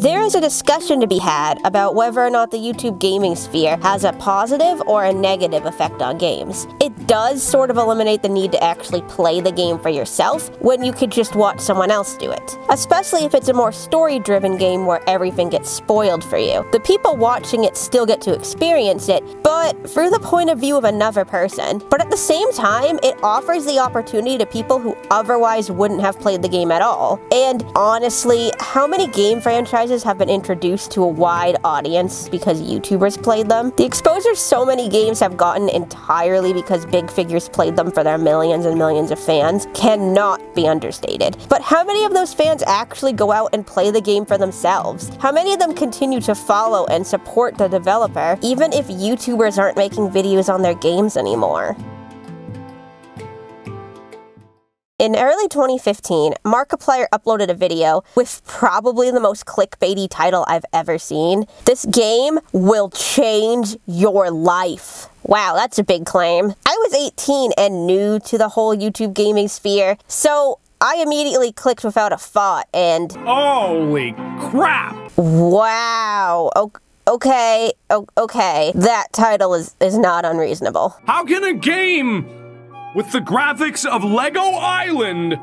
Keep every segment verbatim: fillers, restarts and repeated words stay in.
There is a discussion to be had about whether or not the YouTube gaming sphere has a positive or a negative effect on games. It does sort of eliminate the need to actually play the game for yourself when you could just watch someone else do it, especially if it's a more story-driven game where everything gets spoiled for you. The people watching it still get to experience it, but through the point of view of another person. But at the same time, it offers the opportunity to people who otherwise wouldn't have played the game at all. And honestly, how many game franchises have been introduced to a wide audience because YouTubers played them? The exposure so many games have gotten entirely because big figures played them for their millions and millions of fans cannot be understated. But how many of those fans actually go out and play the game for themselves? How many of them continue to follow and support the developer, even if YouTubers aren't making videos on their games anymore? In early twenty fifteen, Markiplier uploaded a video with probably the most clickbaity title I've ever seen. This game will change your life. Wow, that's a big claim. I was eighteen and new to the whole YouTube gaming sphere, so I immediately clicked without a thought and... Holy crap! Wow, okay. Okay, okay, that title is, is not unreasonable. How can a game with the graphics of Lego Island?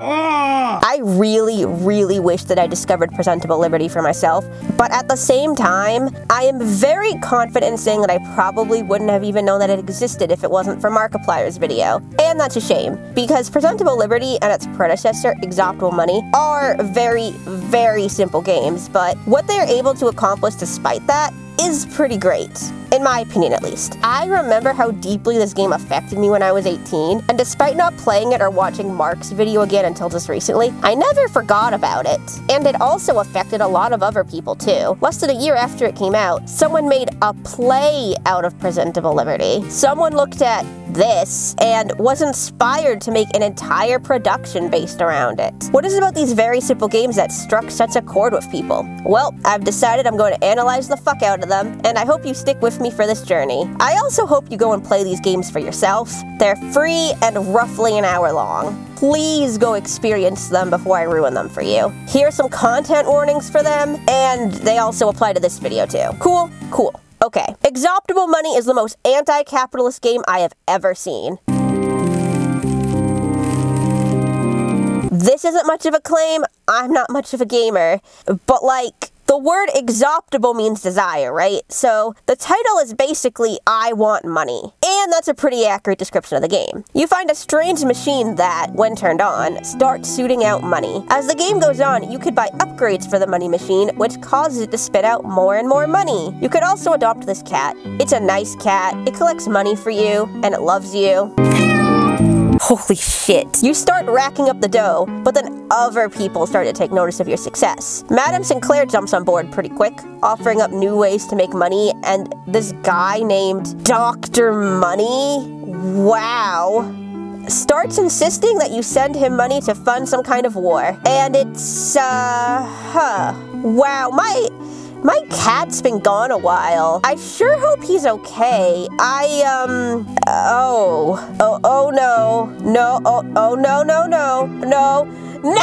Ah! I really, really wish that I discovered Presentable Liberty for myself, but at the same time, I am very confident in saying that I probably wouldn't have even known that it existed if it wasn't for Markiplier's video. And that's a shame, because Presentable Liberty and its predecessor, Exoptable Money, are very, very simple games, but what they are able to accomplish despite that is pretty great. In my opinion, at least. I remember how deeply this game affected me when I was eighteen, and despite not playing it or watching Mark's video again until just recently, I never forgot about it. And it also affected a lot of other people too. Less than a year after it came out, someone made a play out of Presentable Liberty. Someone looked at this and was inspired to make an entire production based around it. What is it about these very simple games that struck such a chord with people? Well, I've decided I'm going to analyze the fuck out of them, and I hope you stick with me for this journey. I also hope you go and play these games for yourself. They're free and roughly an hour long. Please go experience them before I ruin them for you. Here are some content warnings for them, and they also apply to this video too. Cool? Cool. Okay. Exoptable Money is the most anti-capitalist game I have ever seen. This isn't much of a claim. I'm not much of a gamer, but like, the word exoptable means desire, right? So the title is basically, I want money. And that's a pretty accurate description of the game. You find a strange machine that, when turned on, starts shooting out money. As the game goes on, you could buy upgrades for the money machine, which causes it to spit out more and more money. You could also adopt this cat. It's a nice cat, it collects money for you, and it loves you. Holy shit. You start racking up the dough, but then other people start to take notice of your success. Madame Sinclair jumps on board pretty quick, offering up new ways to make money, and this guy named Doctor Money? Wow. Starts insisting that you send him money to fund some kind of war. And it's, uh, huh. Wow, my... My cat's been gone a while. I sure hope he's okay. I, um, oh. Oh, oh no. No, oh, oh no, no, no, no, no!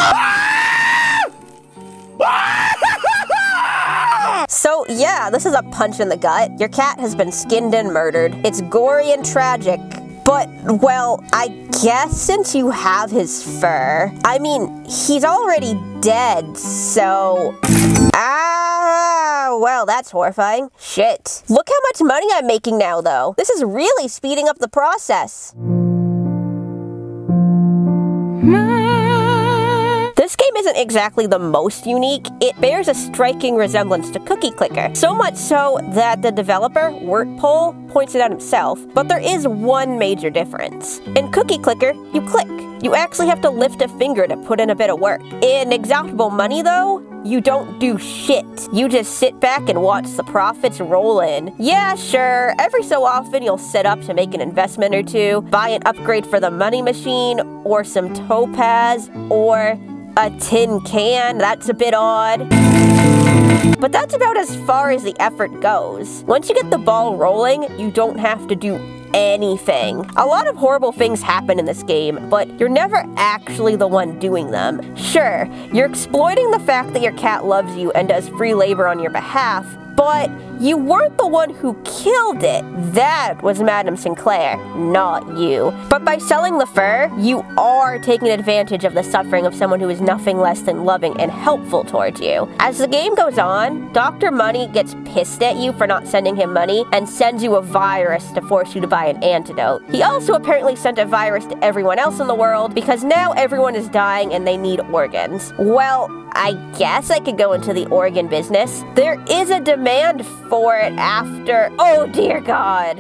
So yeah, this is a punch in the gut. Your cat has been skinned and murdered. It's gory and tragic, but, well, I guess since you have his fur, I mean, he's already dead, so... Ah, well, that's horrifying. Shit. Look how much money I'm making now, though. This is really speeding up the process. This game isn't exactly the most unique. It bears a striking resemblance to Cookie Clicker, so much so that the developer, WorkPole, points it out himself. But there is one major difference. In Cookie Clicker, you click. You actually have to lift a finger to put in a bit of work. In Exoptable Money, though, you don't do shit. You just sit back and watch the profits roll in. Yeah, sure, every so often you'll set up to make an investment or two, buy an upgrade for the money machine, or some topaz, or a tin can. That's a bit odd. But that's about as far as the effort goes. Once you get the ball rolling, you don't have to do anything. A lot of horrible things happen in this game, but you're never actually the one doing them. Sure, you're exploiting the fact that your cat loves you and does free labor on your behalf, but you weren't the one who killed it. That was Madame Sinclair, not you. But by selling the fur, you are taking advantage of the suffering of someone who is nothing less than loving and helpful towards you. As the game goes on, Doctor Money gets pissed at you for not sending him money and sends you a virus to force you to buy an antidote. He also apparently sent a virus to everyone else in the world because now everyone is dying and they need organs. Well, I guess I could go into the organ business. There is a demand for it after, oh dear God.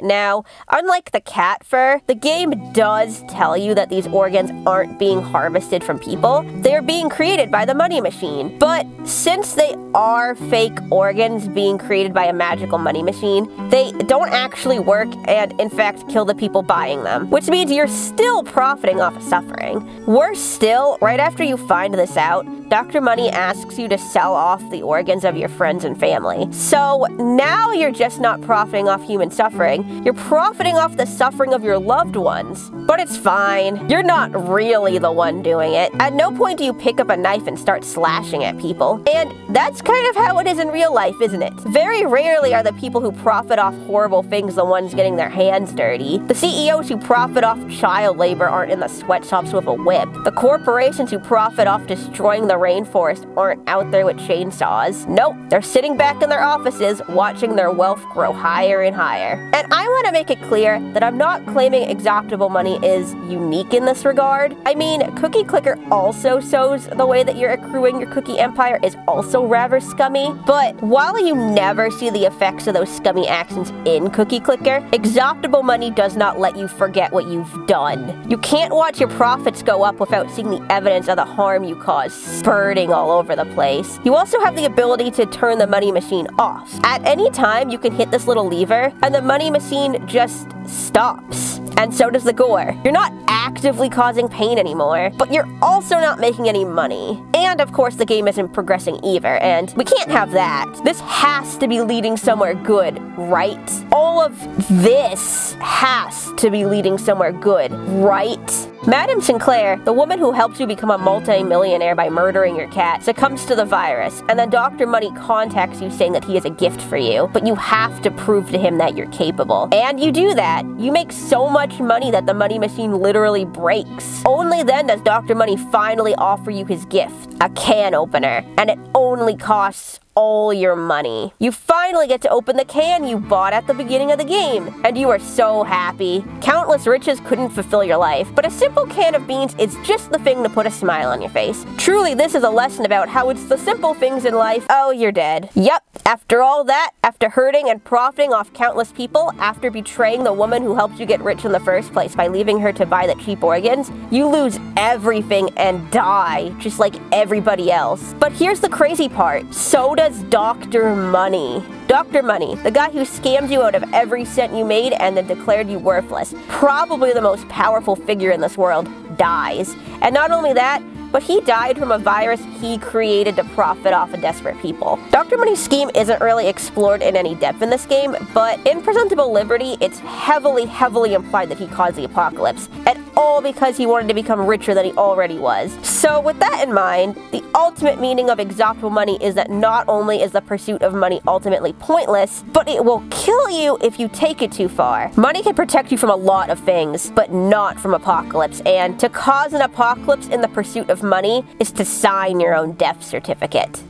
Now, unlike the cat fur, the game does tell you that these organs aren't being harvested from people. They're being created by the money machine. But since they are fake organs being created by a magical money machine, they don't actually work and, in fact, kill the people buying them, which means you're still profiting off of suffering. Worse still, right after you find this out, Doctor Money asks you to sell off the organs of your friends and family. So now you're just not profiting off human suffering, you're profiting off the suffering of your loved ones. But it's fine, you're not really the one doing it. At no point do you pick up a knife and start slashing at people. And that's kind of how it is in real life, isn't it? Very rarely are the people who profit off horrible things the ones getting their hands dirty. The C E Os who profit off child labor aren't in the sweatshops with a whip. The corporations who profit off destroying the rainforest aren't out there with chainsaws. Nope, they're sitting back in their offices watching their wealth grow higher and higher. And I want to make it clear that I'm not claiming Exoptable Money is unique in this regard. I mean, Cookie Clicker also shows the way that you're accruing your cookie empire is also rather scummy, but while you never see the effects of those scummy actions in Cookie Clicker, Exoptable Money does not let you forget what you've done. You can't watch your profits go up without seeing the evidence of the harm you cause spurting all over the place. You also have the ability to turn the money machine off. At any time, you can hit this little lever, and the money machine just stops. And so does the gore. You're not actively causing pain anymore, but you're also not making any money. And of course, the game isn't progressing either, and we can't have that. This has to be leading somewhere good, right? All of this has to be leading somewhere good, right? Madame Sinclair, the woman who helps you become a multi-millionaire by murdering your cat, succumbs to the virus, and then Doctor Money contacts you saying that he is a gift for you, but you have to prove to him that you're capable. And you do that. You make so much money that the money machine literally breaks. Only then does Doctor Money finally offer you his gift, a can opener, and it only costs all your money. You finally get to open the can you bought at the beginning of the game, and you are so happy. Countless riches couldn't fulfill your life, but a simple can of beans is just the thing to put a smile on your face. Truly, this is a lesson about how it's the simple things in life. Oh, you're dead. Yep, after all that, after hurting and profiting off countless people, after betraying the woman who helped you get rich in the first place by leaving her to buy the cheap organs, you lose everything and die, just like everybody else. But here's the crazy part. So does Doctor Money. Doctor Money, the guy who scammed you out of every cent you made and then declared you worthless, probably the most powerful figure in this world, dies. And not only that, but he died from a virus he created to profit off of desperate people. Doctor Money's scheme isn't really explored in any depth in this game, but in Presentable Liberty, it's heavily, heavily implied that he caused the apocalypse, and all because he wanted to become richer than he already was. So with that in mind, the ultimate meaning of Exoptable Money is that not only is the pursuit of money ultimately pointless, but it will kill you if you take it too far. Money can protect you from a lot of things, but not from apocalypse, and to cause an apocalypse in the pursuit of money is to sign your own death certificate.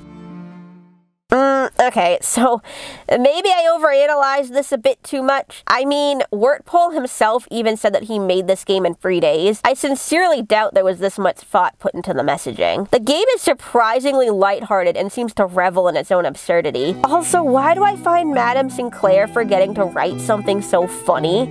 Mm, okay, so maybe I overanalyzed this a bit too much. I mean, WorkPole himself even said that he made this game in three days. I sincerely doubt there was this much thought put into the messaging. The game is surprisingly lighthearted and seems to revel in its own absurdity. Also, why do I find Madame Sinclair forgetting to write something so funny?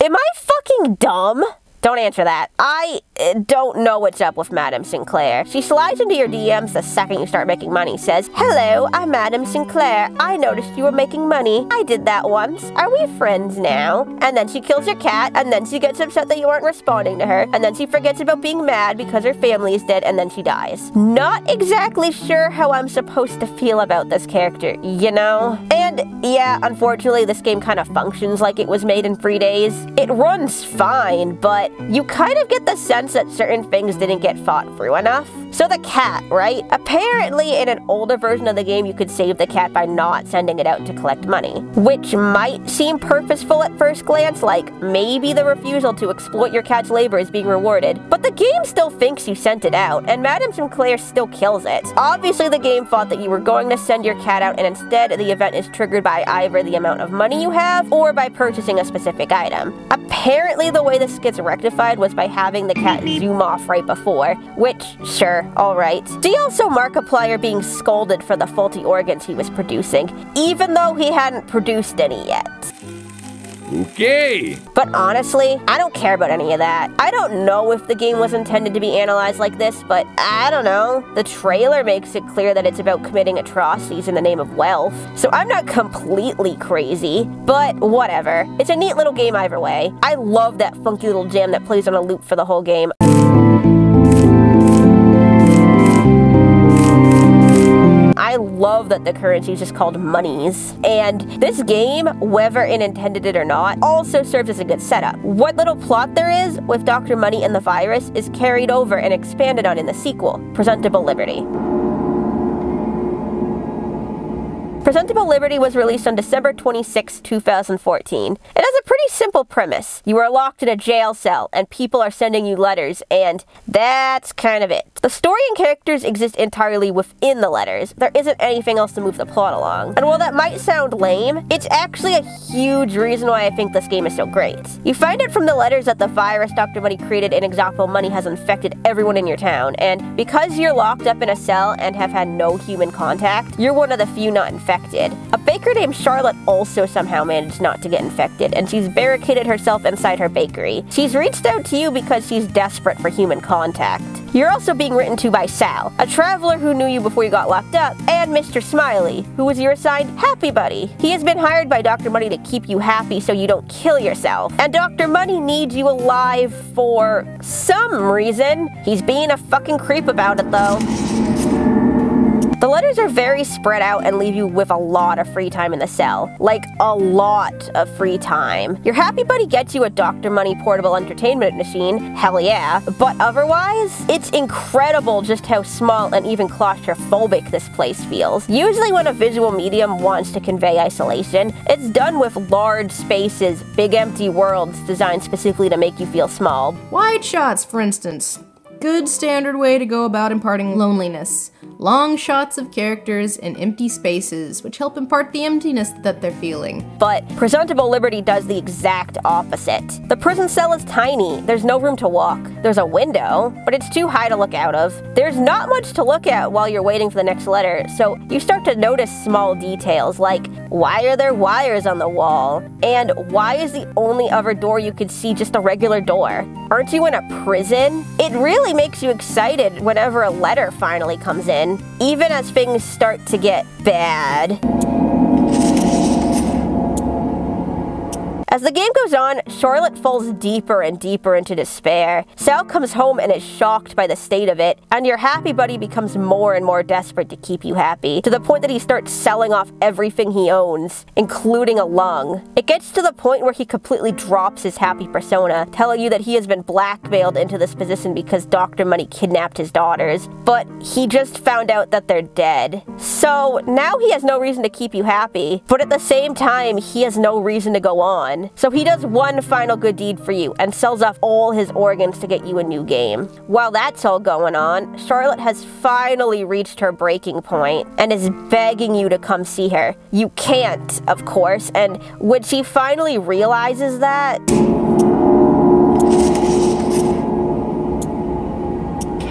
Am I fucking dumb? Don't answer that. I don't know what's up with Madame Sinclair. She slides into your D Ms the second you start making money. Says, hello, I'm Madame Sinclair. I noticed you were making money. I did that once. Are we friends now? And then she kills your cat, and then she gets upset that you aren't responding to her, and then she forgets about being mad because her family is dead, and then she dies. Not exactly sure how I'm supposed to feel about this character, you know? And yeah, unfortunately, this game kind of functions like it was made in three days. It runs fine, but you kind of get the sense that certain things didn't get thought through enough. So the cat, right? Apparently, in an older version of the game, you could save the cat by not sending it out to collect money, which might seem purposeful at first glance, like maybe the refusal to exploit your cat's labor is being rewarded, but the game still thinks you sent it out, and Madame Sinclair still kills it. Obviously, the game thought that you were going to send your cat out, and instead, the event is triggered by either the amount of money you have or by purchasing a specific item. Apparently, the way this gets rectified was by having the cat zoom off right before, which, sure, alright. See also Markiplier being scolded for the faulty organs he was producing, even though he hadn't produced any yet. Okay. But honestly, I don't care about any of that. I don't know if the game was intended to be analyzed like this, but I don't know. The trailer makes it clear that it's about committing atrocities in the name of wealth, so I'm not completely crazy, but whatever. It's a neat little game either way. I love that funky little jam that plays on a loop for the whole game. I love that the currency is just called monies. And this game, whether it intended it or not, also serves as a good setup. What little plot there is with Doctor Money and the virus is carried over and expanded on in the sequel, Presentable Liberty. Presentable Liberty was released on December twenty-sixth, two thousand fourteen. It has a pretty simple premise. You are locked in a jail cell, and people are sending you letters, and that's kind of it. The story and characters exist entirely within the letters. There isn't anything else to move the plot along. And while that might sound lame, it's actually a huge reason why I think this game is so great. You find it from the letters that the virus Doctor Money created in Exoptable Money has infected everyone in your town, and because you're locked up in a cell and have had no human contact, you're one of the few not infected. A baker named Charlotte also somehow managed not to get infected, and she's barricaded herself inside her bakery. She's reached out to you because she's desperate for human contact. You're also being written to by Sal, a traveler who knew you before you got locked up, and Mister Smiley, who was your assigned Happy Buddy. He has been hired by Doctor Money to keep you happy so you don't kill yourself, and Doctor Money needs you alive for some reason. He's being a fucking creep about it, though. The letters are very spread out and leave you with a lot of free time in the cell. Like, a lot of free time. Your Happy Buddy gets you a Doctor Money portable entertainment machine, hell yeah. But otherwise, it's incredible just how small and even claustrophobic this place feels. Usually when a visual medium wants to convey isolation, it's done with large spaces, big empty worlds designed specifically to make you feel small. Wide shots, for instance. Good standard way to go about imparting loneliness. Long shots of characters in empty spaces, which help impart the emptiness that they're feeling. But Presentable Liberty does the exact opposite. The prison cell is tiny. There's no room to walk. There's a window, but it's too high to look out of. There's not much to look at while you're waiting for the next letter, so you start to notice small details like, why are there wires on the wall? And why is the only other door you could see just a regular door? Aren't you in a prison? It really makes you excited whenever a letter finally comes in, even as things start to get bad. As the game goes on, Charlotte falls deeper and deeper into despair. Sal comes home and is shocked by the state of it, and your Happy Buddy becomes more and more desperate to keep you happy, to the point that he starts selling off everything he owns, including a lung. It gets to the point where he completely drops his happy persona, telling you that he has been blackmailed into this position because Doctor Money kidnapped his daughters, but he just found out that they're dead. So now he has no reason to keep you happy, but at the same time, he has no reason to go on. So he does one final good deed for you and sells off all his organs to get you a new game. While that's all going on, Charlotte has finally reached her breaking point and is begging you to come see her. You can't, of course, and when she finally realizes that,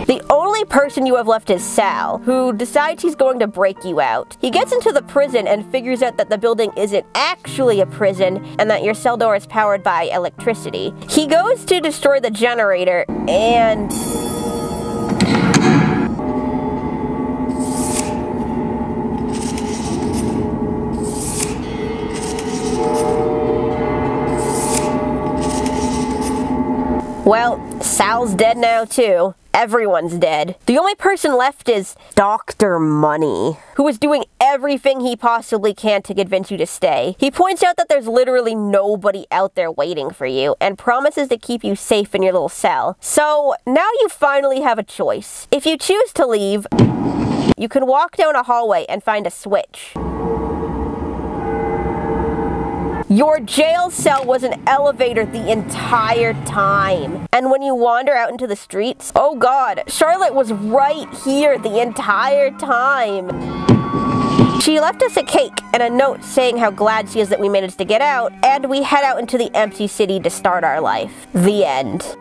the only only person you have left is Sal, who decides he's going to break you out. He gets into the prison and figures out that the building isn't actually a prison and that your cell door is powered by electricity. He goes to destroy the generator and... well, Sal's dead now too. Everyone's dead. The only person left is Doctor Money, who is doing everything he possibly can to convince you to stay. He points out that there's literally nobody out there waiting for you and promises to keep you safe in your little cell. So now you finally have a choice. If you choose to leave, you can walk down a hallway and find a switch. Your jail cell was an elevator the entire time. And when you wander out into the streets, oh god, Charlotte was right here the entire time. She left us a cake and a note saying how glad she is that we managed to get out, and we head out into the empty city to start our life. The end.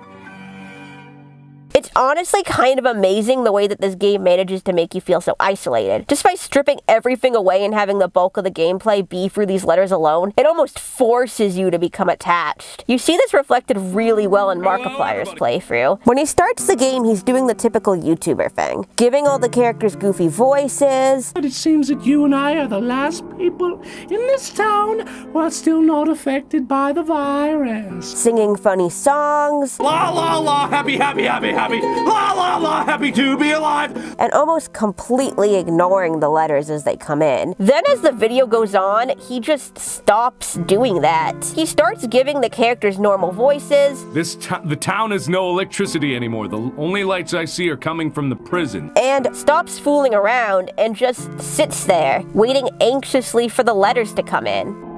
It's honestly kind of amazing the way that this game manages to make you feel so isolated. Just by stripping everything away and having the bulk of the gameplay be through these letters alone, it almost forces you to become attached. You see this reflected really well in Markiplier's playthrough. When he starts the game, he's doing the typical YouTuber thing, giving all the characters goofy voices. But it seems that you and I are the last people in this town who are still not affected by the virus. Singing funny songs. La la la, happy, happy, happy. Happy, la la la, happy to be alive, and almost completely ignoring the letters as they come in. Then as the video goes on, he just stops doing that. He starts giving the characters normal voices. This the town has no electricity anymore. The only lights I see are coming from the prison. And stops fooling around and just sits there, waiting anxiously for the letters to come in.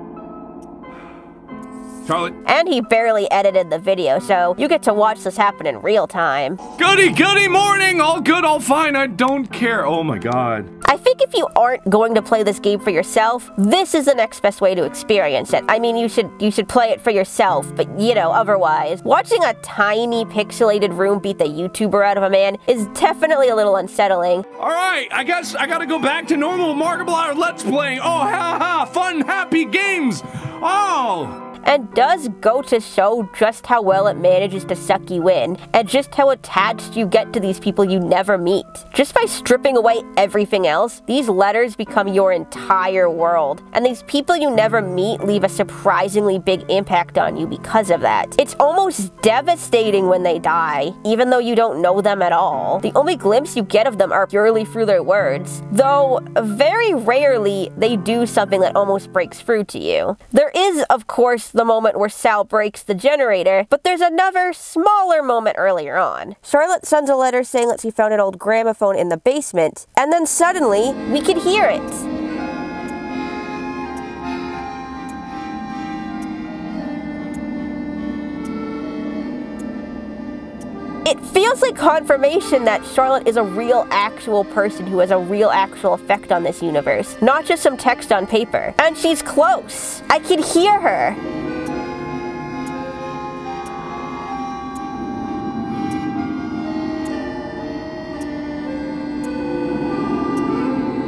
Charlotte. And he barely edited the video, so you get to watch this happen in real time. Goody, goody morning! All good, all fine, I don't care. Oh my god. I think if you aren't going to play this game for yourself, this is the next best way to experience it. I mean, you should you should play it for yourself, but you know, otherwise. Watching a tiny pixelated room beat the YouTuber out of a man is definitely a little unsettling. Alright, I guess I gotta go back to normal Markiplier Let's Play. Oh, ha ha, fun, happy games! Oh! And does go to show just how well it manages to suck you in, and just how attached you get to these people you never meet. Just by stripping away everything else, these letters become your entire world, and these people you never meet leave a surprisingly big impact on you because of that. It's almost devastating when they die, even though you don't know them at all. The only glimpse you get of them are purely through their words, though very rarely they do something that almost breaks through to you. There is, of course, the moment where Sal breaks the generator, but there's another smaller moment earlier on. Charlotte sends a letter saying that she found an old gramophone in the basement, and then suddenly, we could hear it. It feels like confirmation that Charlotte is a real actual person who has a real actual effect on this universe, not just some text on paper. And she's close. I can hear her.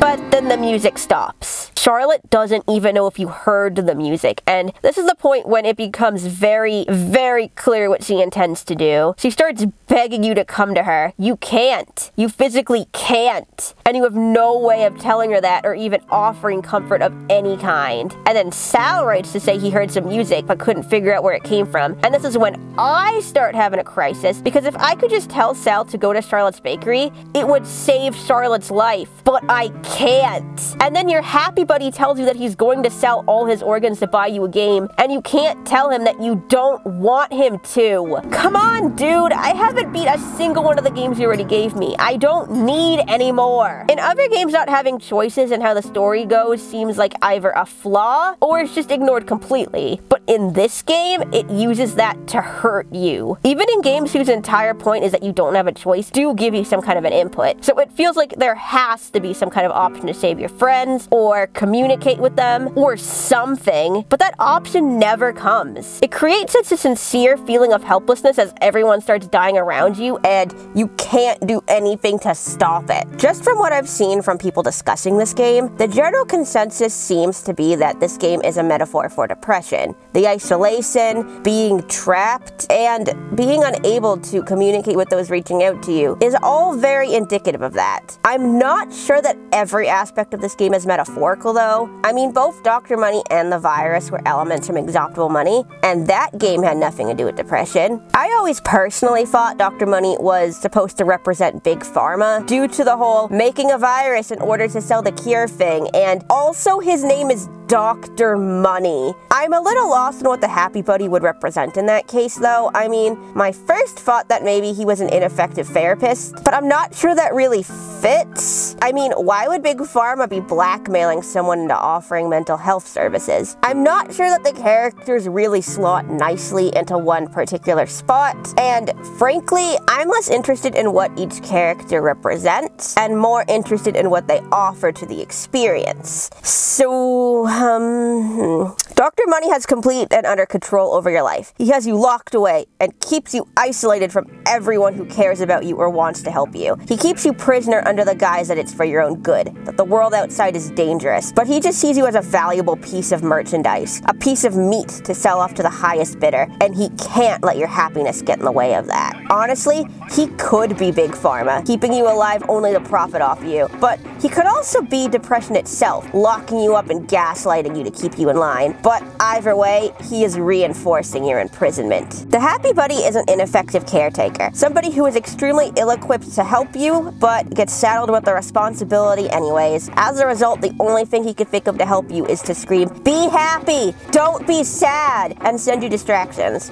But then the music stops. Charlotte doesn't even know if you heard the music, and this is the point when it becomes very, very clear what she intends to do. She starts begging you to come to her. You can't. You physically can't. And you have no way of telling her that or even offering comfort of any kind. And then Sal writes to say he heard some music but couldn't figure out where it came from. And this is when I start having a crisis, because if I could just tell Sal to go to Charlotte's bakery, it would save Charlotte's life. But I can't. Can't. And then your happy buddy tells you that he's going to sell all his organs to buy you a game, and you can't tell him that you don't want him to. Come on, dude, I haven't beat a single one of the games you already gave me. I don't need any more. In other games, not having choices and how the story goes seems like either a flaw or it's just ignored completely. But in this game, it uses that to hurt you. Even in games whose entire point is that you don't have a choice, do give you some kind of an input. So it feels like there has to be some kind of option to save your friends or communicate with them, or something, but that option never comes. It creates such a sincere feeling of helplessness as everyone starts dying around you and you can't do anything to stop it. Just from what I've seen from people discussing this game, the general consensus seems to be that this game is a metaphor for depression. The isolation, being trapped, and being unable to communicate with those reaching out to you is all very indicative of that. I'm not sure that every aspect of this game is metaphorical though. I mean, both Doctor Money and the virus were elements from Exoptable Money, and that game had nothing to do with depression. I always personally thought Doctor Money was supposed to represent Big Pharma due to the whole making a virus in order to sell the cure thing, and also his name is Doctor Money. I'm a little lost in what the Happy Buddy would represent in that case though. I mean, my first thought that maybe he was an ineffective therapist, but I'm not sure that really fits. I mean, why would Big Pharma be blackmailing someone into offering mental health services? I'm not sure that the characters really slot nicely into one particular spot, and frankly, I'm less interested in what each character represents and more interested in what they offer to the experience. So, um, Doctor Money has complete and utter control over your life. He has you locked away and keeps you isolated from everyone who cares about you or wants to help you. He keeps you prisoner under the guise that it's for your own good, that the world outside is dangerous, but he just sees you as a valuable piece of merchandise, a piece of meat to sell off to the highest bidder, and he can't let your happiness get in the way of that. Honestly, he could be Big Pharma, keeping you alive only to profit off you, but he could also be depression itself, locking you up and gaslighting you to keep you in line, but either way, he is reinforcing your imprisonment. The Happy Buddy is an ineffective caretaker, somebody who is extremely ill-equipped to help you, but gets saddled with the responsibility anyways. As a result, the only thing he can think of to help you is to scream, "Be happy! Don't be sad!" and send you distractions.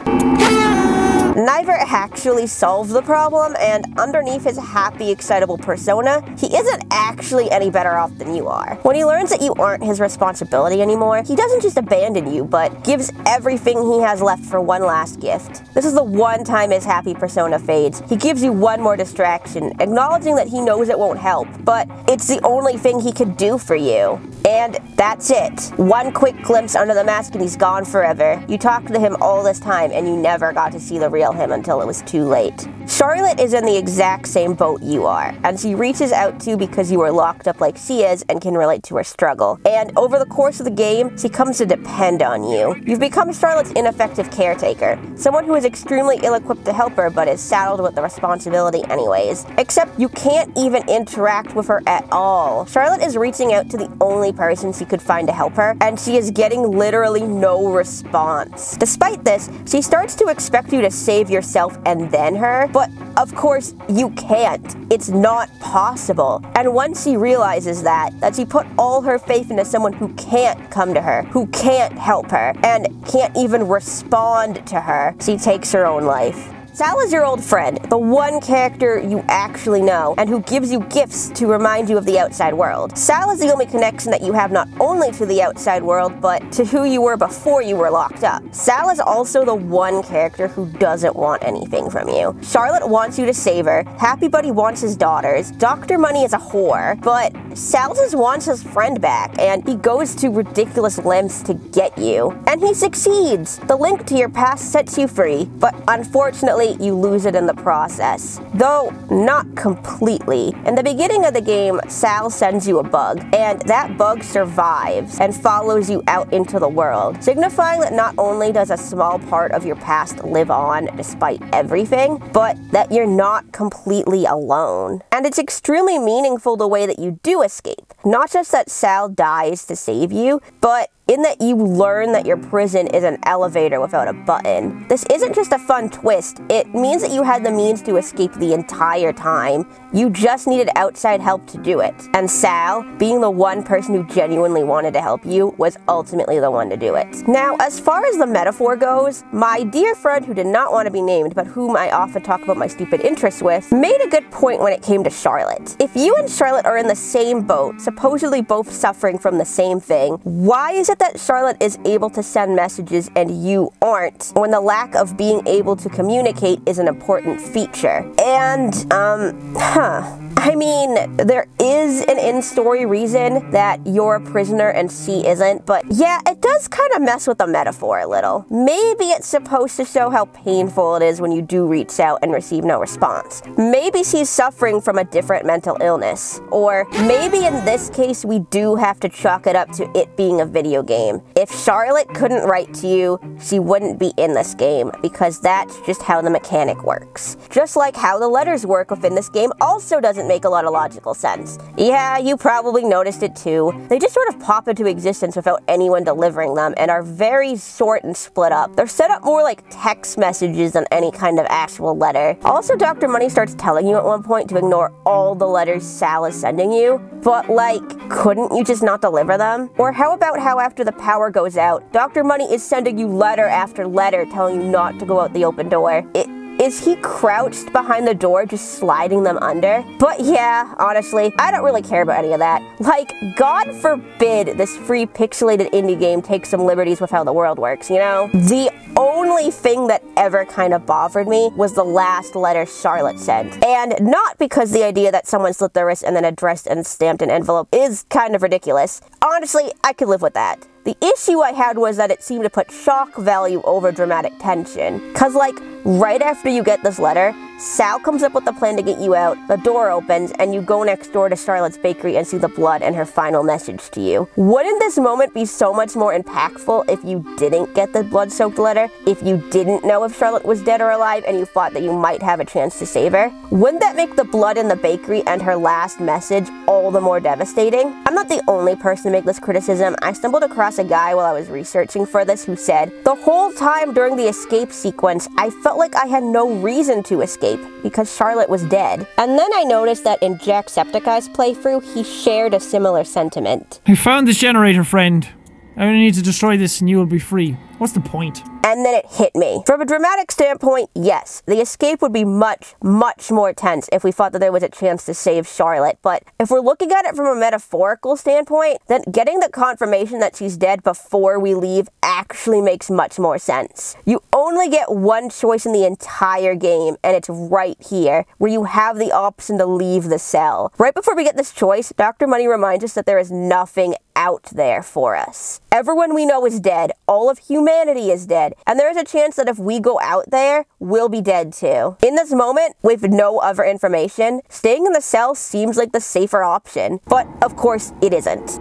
Neither actually solves the problem, and underneath his happy, excitable persona, he isn't actually any better off than you are. When he learns that you aren't his responsibility anymore, he doesn't just abandon you, but gives everything he has left for one last gift. This is the one time his happy persona fades. He gives you one more distraction, acknowledging that he knows it won't help, but it's the only thing he could do for you. And that's it. One quick glimpse under the mask and he's gone forever. You talked to him all this time and you never got to see the real him until it was too late. Charlotte is in the exact same boat you are, and she reaches out to you because you are locked up like she is and can relate to her struggle. And over the course of the game, she comes to depend on you. You've become Charlotte's ineffective caretaker, someone who is extremely ill-equipped to help her but is saddled with the responsibility anyways. Except you can't even interact with her at all. Charlotte is reaching out to the only person she could find to help her, and she is getting literally no response. Despite this, she starts to expect you to save Save yourself and then her, but of course you can't. It's not possible. And once she realizes that, that she put all her faith into someone who can't come to her, who can't help her, and can't even respond to her, she takes her own life. Sal is your old friend, the one character you actually know, and who gives you gifts to remind you of the outside world. Sal is the only connection that you have not only to the outside world, but to who you were before you were locked up. Sal is also the one character who doesn't want anything from you. Charlotte wants you to save her, Happy Buddy wants his daughters, Doctor Money is a whore, but Sal just wants his friend back, and he goes to ridiculous lengths to get you. And he succeeds! The link to your past sets you free, but unfortunately, you lose it in the process. Though not completely. In the beginning of the game, Sal sends you a bug, and that bug survives and follows you out into the world, signifying that not only does a small part of your past live on despite everything, but that you're not completely alone. And it's extremely meaningful the way that you do escape. Not just that Sal dies to save you, but in that you learn that your prison is an elevator without a button. This isn't just a fun twist, it means that you had the means to escape the entire time. You just needed outside help to do it. And Sal, being the one person who genuinely wanted to help you, was ultimately the one to do it. Now, as far as the metaphor goes, my dear friend who did not want to be named, but whom I often talk about my stupid interests with, made a good point when it came to Charlotte. If you and Charlotte are in the same boat, supposedly both suffering from the same thing, why is it that Charlotte is able to send messages and you aren't, when the lack of being able to communicate is an important feature? And, um, huh. I mean, there is an in-story reason that you're a prisoner and she isn't, but yeah, it does kind of mess with the metaphor a little. Maybe it's supposed to show how painful it is when you do reach out and receive no response. Maybe she's suffering from a different mental illness. Or maybe in this case, we do have to chalk it up to it being a video game. If Charlotte couldn't write to you, she wouldn't be in this game, because that's just how the mechanic works. Just like how the letters work within this game also doesn't make a lot of logical sense. Yeah, you probably noticed it too. They just sort of pop into existence without anyone delivering them and are very short and split up. They're set up more like text messages than any kind of actual letter. Also, Doctor Money starts telling you at one point to ignore all the letters Sal is sending you, but like, couldn't you just not deliver them? Or how about how after the power goes out, Doctor Money is sending you letter after letter telling you not to go out the open door? It Is he crouched behind the door just sliding them under? But yeah, honestly, I don't really care about any of that. Like, God forbid this free pixelated indie game takes some liberties with how the world works, you know? The only thing that ever kind of bothered me was the last letter Charlotte sent. And not because the idea that someone slit their wrist and then addressed and stamped an envelope is kind of ridiculous. Honestly, I could live with that. The issue I had was that it seemed to put shock value over dramatic tension. Cause like, right after you get this letter, Sal comes up with a plan to get you out, the door opens, and you go next door to Charlotte's bakery and see the blood and her final message to you. Wouldn't this moment be so much more impactful if you didn't get the blood-soaked letter? If you didn't know if Charlotte was dead or alive and you thought that you might have a chance to save her? Wouldn't that make the blood in the bakery and her last message all the more devastating? I'm not the only person to make this criticism. I stumbled across a guy while I was researching for this who said, "The whole time during the escape sequence, I felt like I had no reason to escape because Charlotte was dead." And then I noticed that in Jacksepticeye's playthrough, he shared a similar sentiment. "I found this generator, friend. I only need to destroy this and you will be free. What's the point?" And then it hit me. From a dramatic standpoint, yes, the escape would be much, much more tense if we thought that there was a chance to save Charlotte. But if we're looking at it from a metaphorical standpoint, then getting the confirmation that she's dead before we leave actually makes much more sense. You only get one choice in the entire game, and it's right here, where you have the option to leave the cell. Right before we get this choice, Doctor Money reminds us that there is nothing out there for us. Everyone we know is dead. All of humanity is dead. And there is a chance that if we go out there, we'll be dead too. In this moment, with no other information, staying in the cell seems like the safer option. But of course, it isn't.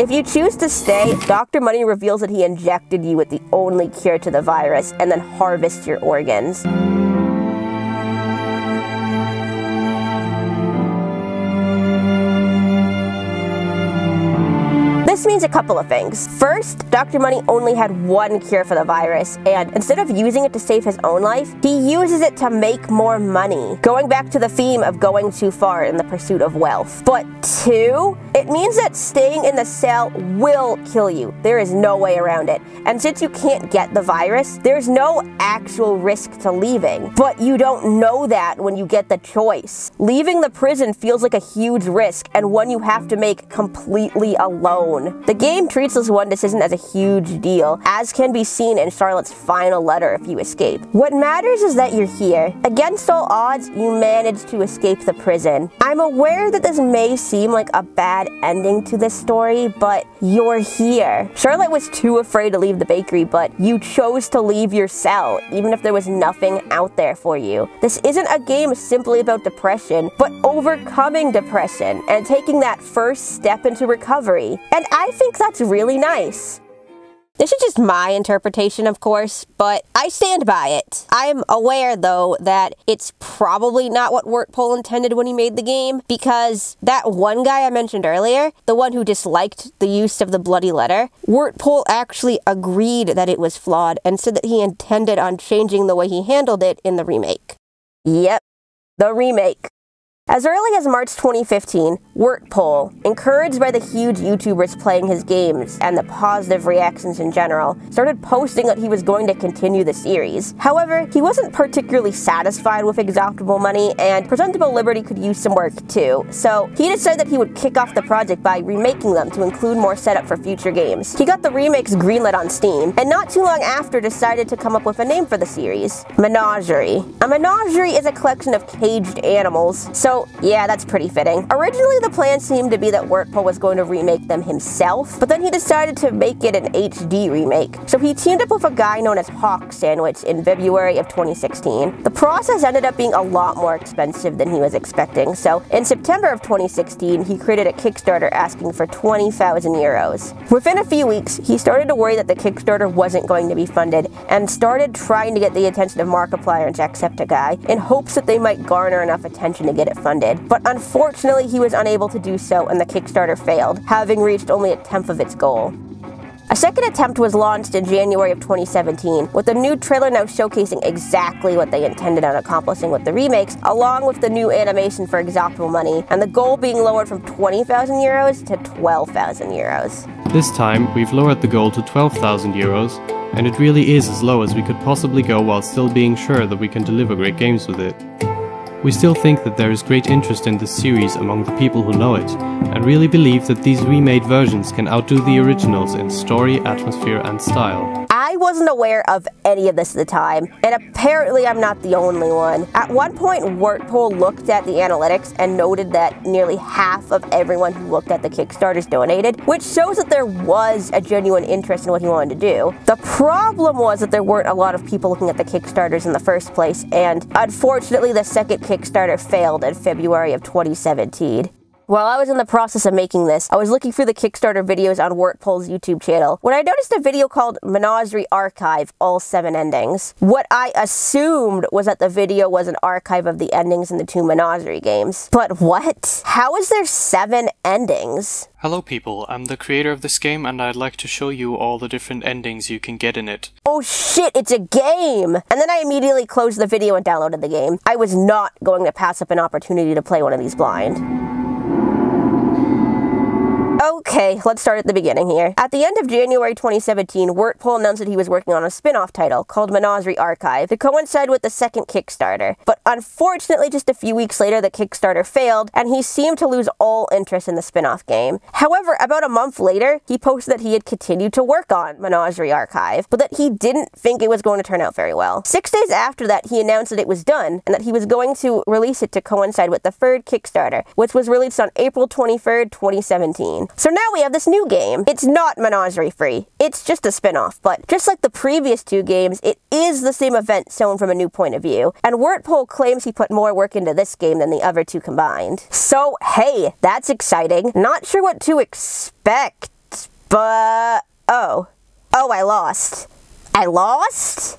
If you choose to stay, Doctor Money reveals that he injected you with the only cure to the virus and then harvests your organs. This means a couple of things. First, Doctor Money only had one cure for the virus, and instead of using it to save his own life, he uses it to make more money. Going back to the theme of going too far in the pursuit of wealth. But two, it means that staying in the cell will kill you. There is no way around it. And since you can't get the virus, there's no actual risk to leaving. But you don't know that when you get the choice. Leaving the prison feels like a huge risk, and one you have to make completely alone. The game treats this one decision as a huge deal, as can be seen in Charlotte's final letter if you escape. What matters is that you're here. Against all odds, you manage to escape the prison. I'm aware that this may seem like a bad ending to this story, but you're here. Charlotte was too afraid to leave the bakery, but you chose to leave your cell, even if there was nothing out there for you. This isn't a game simply about depression, but overcoming depression and taking that first step into recovery. And I I think that's really nice. This is just my interpretation, of course, but I stand by it. I'm aware, though, that it's probably not what WorkPole intended when he made the game, because that one guy I mentioned earlier, the one who disliked the use of the bloody letter, WorkPole actually agreed that it was flawed and said that he intended on changing the way he handled it in the remake. Yep, the remake. As early as March twenty fifteen, WorkPole, encouraged by the huge YouTubers playing his games and the positive reactions in general, started posting that he was going to continue the series. However, he wasn't particularly satisfied with Exoptable Money, and Presentable Liberty could use some work too, so he decided that he would kick off the project by remaking them to include more setup for future games. He got the remakes greenlit on Steam, and not too long after decided to come up with a name for the series: Menagerie. A menagerie is a collection of caged animals, so So yeah, that's pretty fitting. Originally, the plan seemed to be that WorkPole was going to remake them himself, but then he decided to make it an H D remake. So he teamed up with a guy known as Hawk Sandwich in February of twenty sixteen. The process ended up being a lot more expensive than he was expecting, so in September of twenty sixteen, he created a Kickstarter asking for twenty thousand euros. Within a few weeks, he started to worry that the Kickstarter wasn't going to be funded, and started trying to get the attention of Markiplier and Jacksepticeye in hopes that they might garner enough attention to get it funded, but unfortunately he was unable to do so and the Kickstarter failed, having reached only a tenth of its goal. A second attempt was launched in January of twenty seventeen, with the new trailer now showcasing exactly what they intended on accomplishing with the remakes, along with the new animation for Exoptable Money, and the goal being lowered from twenty thousand euros to twelve thousand euros. This time, we've lowered the goal to twelve thousand euros, and it really is as low as we could possibly go while still being sure that we can deliver great games with it. We still think that there is great interest in this series among the people who know it, and really believe that these remade versions can outdo the originals in story, atmosphere, and style. I wasn't aware of any of this at the time, and apparently I'm not the only one. At one point, WorkPole looked at the analytics and noted that nearly half of everyone who looked at the Kickstarters donated, which shows that there was a genuine interest in what he wanted to do. The problem was that there weren't a lot of people looking at the Kickstarters in the first place, and unfortunately the second Kickstarter failed in February of twenty seventeen. While I was in the process of making this, I was looking through the Kickstarter videos on WorkPole's YouTube channel when I noticed a video called Menagerie Archive, all seven endings. What I assumed was that the video was an archive of the endings in the two Menagerie games. But what? How is there seven endings? Hello people, I'm the creator of this game and I'd like to show you all the different endings you can get in it. Oh shit, it's a game! And then I immediately closed the video and downloaded the game. I was not going to pass up an opportunity to play one of these blind. Okay, let's start at the beginning here. At the end of January twenty seventeen, WorkPole announced that he was working on a spin-off title called Menagerie Archive to coincide with the second Kickstarter. But unfortunately, just a few weeks later, the Kickstarter failed, and he seemed to lose all interest in the spin-off game. However, about a month later, he posted that he had continued to work on Menagerie Archive, but that he didn't think it was going to turn out very well. Six days after that, he announced that it was done, and that he was going to release it to coincide with the third Kickstarter, which was released on April twenty-third, twenty seventeen. So now we have this new game. It's not Menagerie free, it's just a spin-off, but just like the previous two games, it is the same event shown from a new point of view, and WorkPole claims he put more work into this game than the other two combined. So hey, that's exciting. Not sure what to expect, but... oh. Oh, I lost. I lost?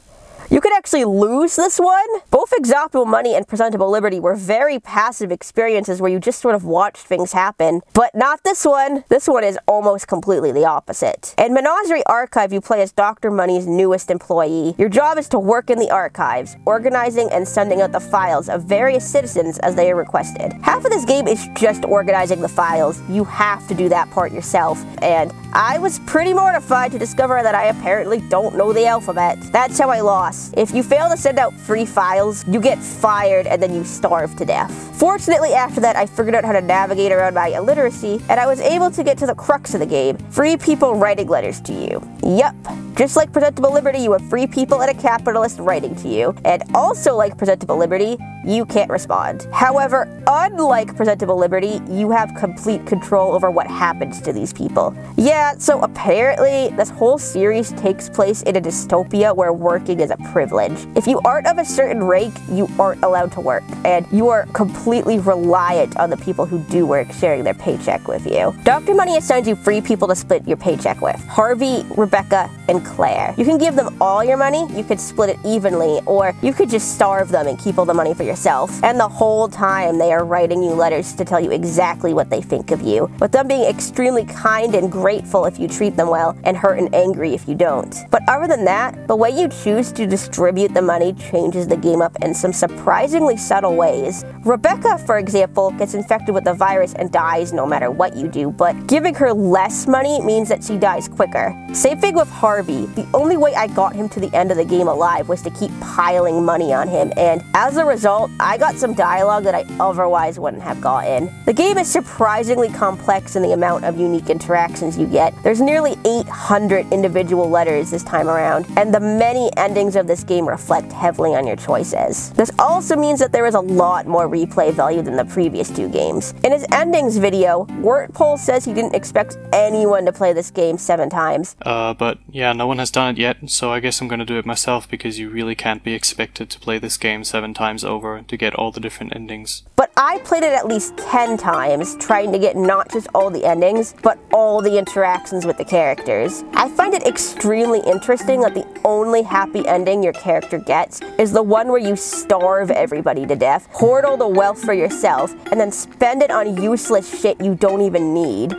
You could actually lose this one? Both Exoptable Money and Presentable Liberty were very passive experiences where you just sort of watched things happen, but not this one. This one is almost completely the opposite. In Menagerie Archive, you play as Doctor Money's newest employee. Your job is to work in the archives, organizing and sending out the files of various citizens as they are requested. Half of this game is just organizing the files. You have to do that part yourself, and I was pretty mortified to discover that I apparently don't know the alphabet. That's how I lost. If you fail to send out free files, you get fired and then you starve to death. Fortunately, after that, I figured out how to navigate around my illiteracy, and I was able to get to the crux of the game: free people writing letters to you. Yup. Just like Presentable Liberty, you have free people and a capitalist writing to you, and also like Presentable Liberty, you can't respond. However, unlike Presentable Liberty, you have complete control over what happens to these people. Yeah, so apparently, this whole series takes place in a dystopia where working is a privilege. If you aren't of a certain rank, you aren't allowed to work, and you are completely reliant on the people who do work sharing their paycheck with you. Doctor Money assigns you free people to split your paycheck with. Harvey, Rebecca, Rebecca, and Claire. You can give them all your money, you could split it evenly, or you could just starve them and keep all the money for yourself. And the whole time they are writing you letters to tell you exactly what they think of you, with them being extremely kind and grateful if you treat them well, and hurt and angry if you don't. But other than that, the way you choose to distribute the money changes the game up in some surprisingly subtle ways. Rebecca, for example, gets infected with the virus and dies no matter what you do, but giving her less money means that she dies quicker. Same thing with Harvey. The only way I got him to the end of the game alive was to keep piling money on him, and as a result, I got some dialogue that I otherwise wouldn't have gotten. The game is surprisingly complex in the amount of unique interactions you get. There's nearly eight hundred individual letters this time around, and the many endings of this game reflect heavily on your choices. This also means that there is a lot more replay value than the previous two games. In his endings video, WorkPole says he didn't expect anyone to play this game seven times. Uh, but yeah, no one has done it yet, so I guess I'm gonna do it myself, because you really can't be expected to play this game seven times over to get all the different endings. But I played it at least ten times, trying to get not just all the endings, but all the interactions with the characters. I find it extremely interesting that the only happy ending your character gets is the one where you starve everybody to death, hoard all the wealth for yourself, and then spend it on useless shit you don't even need.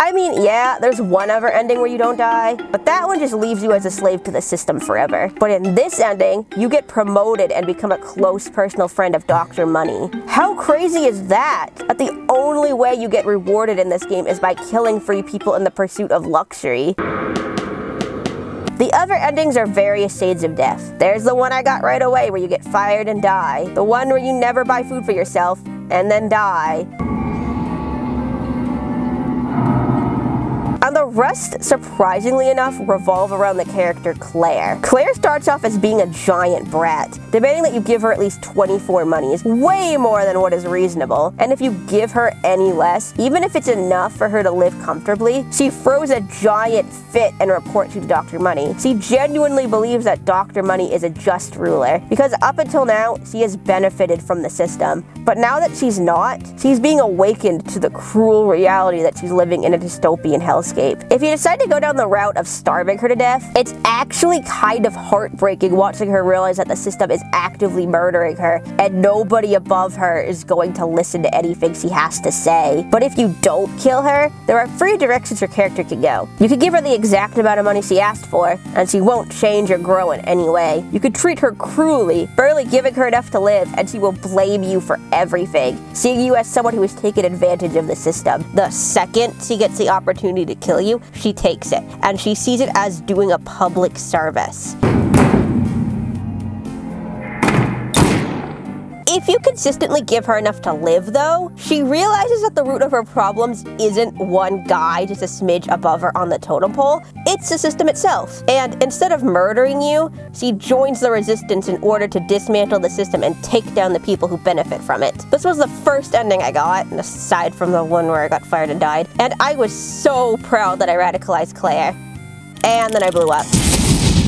I mean, yeah, there's one other ending where you don't die, but that one just leaves you as a slave to the system forever. But in this ending, you get promoted and become a close personal friend of Doctor Money. How crazy is that? That the only way you get rewarded in this game is by killing free people in the pursuit of luxury. The other endings are various shades of death. There's the one I got right away where you get fired and die, the one where you never buy food for yourself and then die. And the rest, surprisingly enough, revolve around the character Claire. Claire starts off as being a giant brat, demanding that you give her at least twenty-four monies, way more than what is reasonable. And if you give her any less, even if it's enough for her to live comfortably, she throws a giant fit and reports you to Doctor Money. She genuinely believes that Doctor Money is a just ruler, because up until now, she has benefited from the system. But now that she's not, she's being awakened to the cruel reality that she's living in a dystopian hellscape. If you decide to go down the route of starving her to death, it's actually kind of heartbreaking watching her realize that the system is actively murdering her, and nobody above her is going to listen to anything she has to say. But if you don't kill her, there are three directions your character can go. You could give her the exact amount of money she asked for, and she won't change or grow in any way. You could treat her cruelly, barely giving her enough to live, and she will blame you for everything, seeing you as someone who is taking advantage of the system. The second she gets the opportunity to kill you, she takes it, and she sees it as doing a public service. If you consistently give her enough to live, though, she realizes that the root of her problems isn't one guy just a smidge above her on the totem pole, it's the system itself. And instead of murdering you, she joins the resistance in order to dismantle the system and take down the people who benefit from it. This was the first ending I got, aside from the one where I got fired and died, and I was so proud that I radicalized Claire. And then I blew up.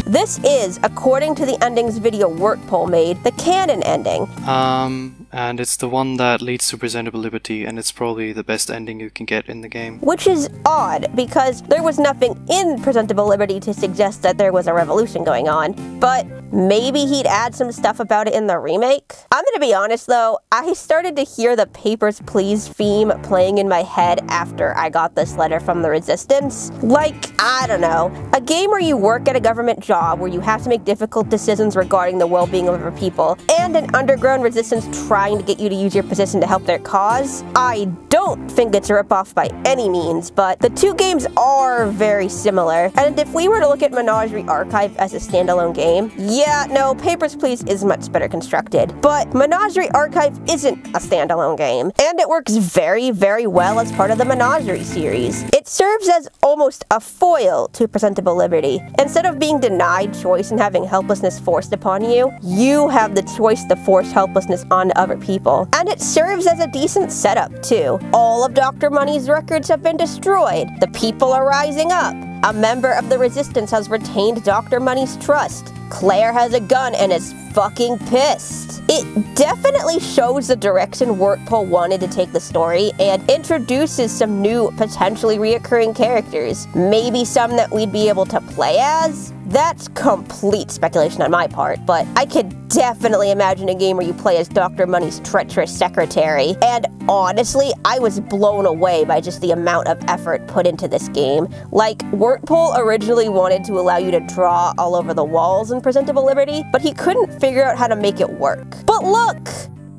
This is, according to the endings video WorkPole made, the canon ending. Um, and it's the one that leads to Presentable Liberty, and it's probably the best ending you can get in the game. Which is odd, because there was nothing in Presentable Liberty to suggest that there was a revolution going on, but maybe he'd add some stuff about it in the remake? I'm gonna be honest though, I started to hear the Papers Please theme playing in my head after I got this letter from the resistance. Like, I don't know, a game where you work at a government job where you have to make difficult decisions regarding the well-being of your people, and an underground resistance trying to get you to use your position to help their cause. I don't think it's a ripoff by any means, but the two games are very similar, and if we were to look at Menagerie Archive as a standalone game, yeah, no, Papers, Please is much better constructed, but Menagerie Archive isn't a standalone game, and it works very, very well as part of the Menagerie series. It serves as almost a foil to Presentable Liberty. Instead of being denied choice and having helplessness forced upon you, you have the choice to force helplessness on other people. And it serves as a decent setup too. All of Doctor Money's records have been destroyed. The people are rising up. A member of the resistance has retained Doctor Money's trust. Claire has a gun and is fucking pissed. It definitely shows the direction WorkPole wanted to take the story and introduces some new, potentially reoccurring characters. Maybe some that we'd be able to play as? That's complete speculation on my part, but I could definitely imagine a game where you play as Doctor Money's treacherous secretary. And honestly, I was blown away by just the amount of effort put into this game. Like, WorkPole originally wanted to allow you to draw all over the walls in Presentable Liberty, but he couldn't figure out how to make it work. But look!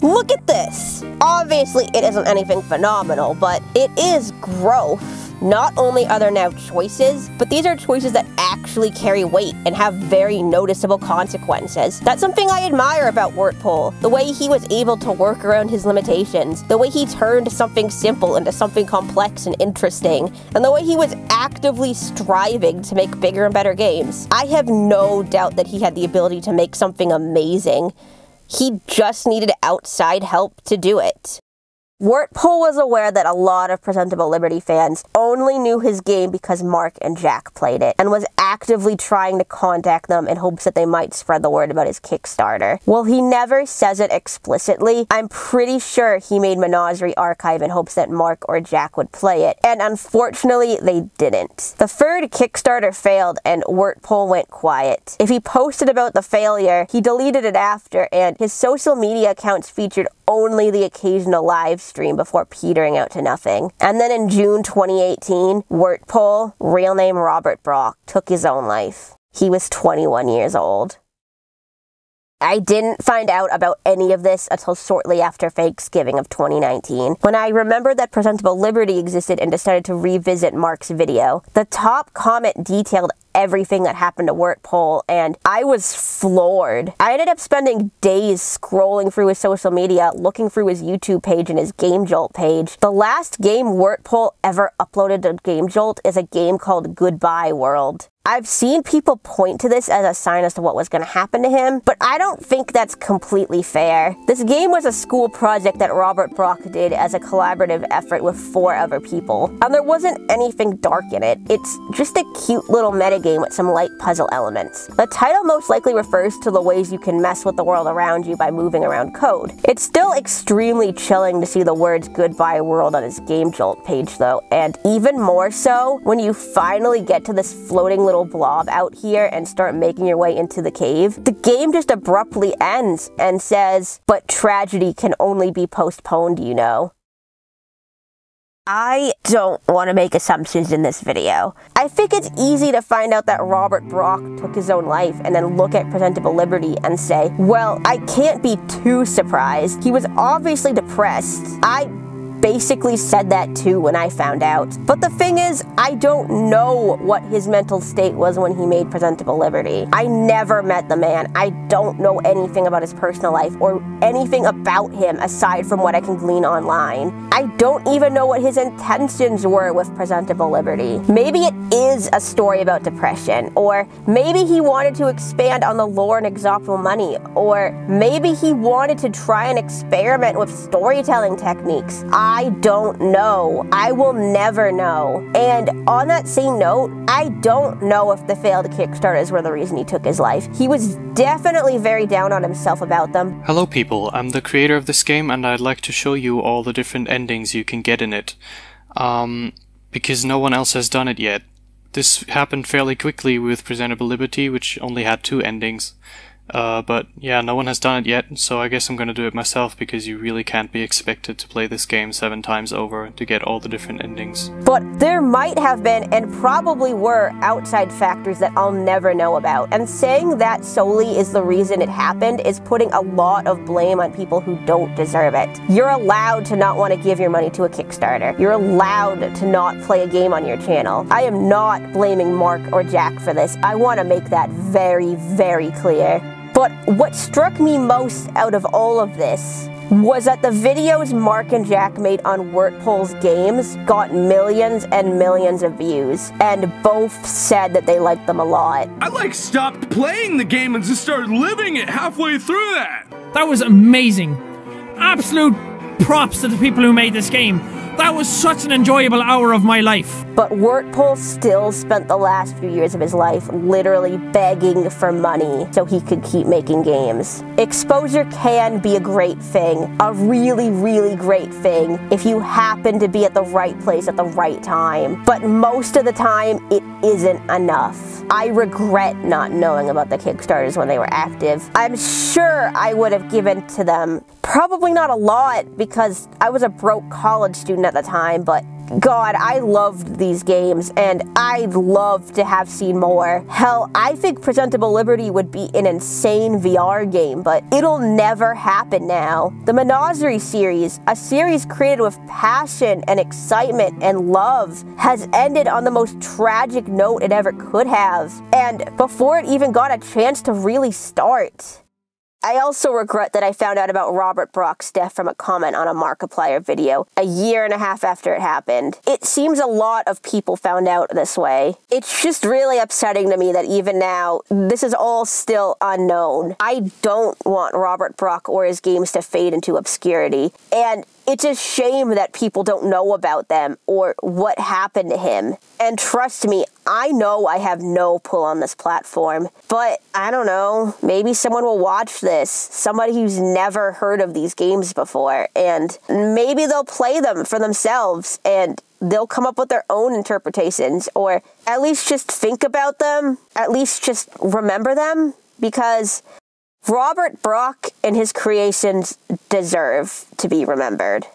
Look at this! Obviously, it isn't anything phenomenal, but it is growth. Not only are there now choices, but these are choices that actually carry weight and have very noticeable consequences. That's something I admire about WorkPole. The way he was able to work around his limitations, the way he turned something simple into something complex and interesting, and the way he was actively striving to make bigger and better games. I have no doubt that he had the ability to make something amazing. He just needed outside help to do it. WorkPole was aware that a lot of Presentable Liberty fans only knew his game because Mark and Jack played it, and was actively trying to contact them in hopes that they might spread the word about his Kickstarter. While he never says it explicitly, I'm pretty sure he made Menagerie Archive in hopes that Mark or Jack would play it, and unfortunately, they didn't. The third Kickstarter failed, and WorkPole went quiet. If he posted about the failure, he deleted it after, and his social media accounts featured only the occasional live stream before petering out to nothing. And then in June twenty eighteen, WorkPole, real name Robert Brock, took his own life. He was twenty-one years old. I didn't find out about any of this until shortly after Thanksgiving of twenty nineteen, when I remembered that Presentable Liberty existed and decided to revisit Mark's video. The top comment detailed everything that happened to WorkPole, and I was floored. I ended up spending days scrolling through his social media, looking through his YouTube page and his Game Jolt page. The last game WorkPole ever uploaded to Game Jolt is a game called Goodbye World. I've seen people point to this as a sign as to what was going to happen to him, but I don't think that's completely fair. This game was a school project that Robert Brock did as a collaborative effort with four other people, and there wasn't anything dark in it. It's just a cute little meta game with some light puzzle elements. The title most likely refers to the ways you can mess with the world around you by moving around code. It's still extremely chilling to see the words Goodbye World on his Game Jolt page though, and even more so when you finally get to this floating little blob out here and start making your way into the cave. The game just abruptly ends and says, "But tragedy can only be postponed, you know." I don't want to make assumptions in this video. I think it's easy to find out that Robert Brock took his own life and then look at Presentable Liberty and say, well, I can't be too surprised. He was obviously depressed. I basically said that too when I found out. But the thing is, I don't know what his mental state was when he made Presentable Liberty. I never met the man. I don't know anything about his personal life or anything about him aside from what I can glean online. I don't even know what his intentions were with Presentable Liberty. Maybe it is a story about depression, or maybe he wanted to expand on the lore in Exoptable Money, or maybe he wanted to try and experiment with storytelling techniques. I I don't know. I will never know. And on that same note, I don't know if the failed Kickstarters were the reason he took his life. He was definitely very down on himself about them. Hello people, I'm the creator of this game and I'd like to show you all the different endings you can get in it. Um, because no one else has done it yet. This happened fairly quickly with Presentable Liberty, which only had two endings. Uh, but yeah, no one has done it yet, so I guess I'm gonna do it myself because you really can't be expected to play this game seven times over to get all the different endings. But there might have been, and probably were, outside factors that I'll never know about. And saying that solely is the reason it happened is putting a lot of blame on people who don't deserve it. You're allowed to not want to give your money to a Kickstarter. You're allowed to not play a game on your channel. I am not blaming Mark or Jack for this. I want to make that very, very clear. But what struck me most out of all of this was that the videos Mark and Jack made on WorkPole's games got millions and millions of views, and both said that they liked them a lot. I like stopped playing the game and just started living it halfway through that! That was amazing! Absolute props to the people who made this game! That was such an enjoyable hour of my life. But WorkPole still spent the last few years of his life literally begging for money so he could keep making games. Exposure can be a great thing, a really, really great thing, if you happen to be at the right place at the right time. But most of the time, it isn't enough. I regret not knowing about the Kickstarters when they were active. I'm sure I would have given to them. Probably not a lot, because I was a broke college student at the time, but God, I loved these games, and I'd love to have seen more. Hell, I think Presentable Liberty would be an insane V R game, but it'll never happen now. The Menagerie series, a series created with passion and excitement and love, has ended on the most tragic note it ever could have, and before it even got a chance to really start. I also regret that I found out about Robert Brock's death from a comment on a Markiplier video a year and a half after it happened. It seems a lot of people found out this way. It's just really upsetting to me that even now, this is all still unknown. I don't want Robert Brock or his games to fade into obscurity, and it's a shame that people don't know about them or what happened to him. And trust me, I know I have no pull on this platform, but I don't know, maybe someone will watch this, somebody who's never heard of these games before, and maybe they'll play them for themselves and they'll come up with their own interpretations, or at least just think about them, at least just remember them, because Robert Brock and his creations deserve to be remembered.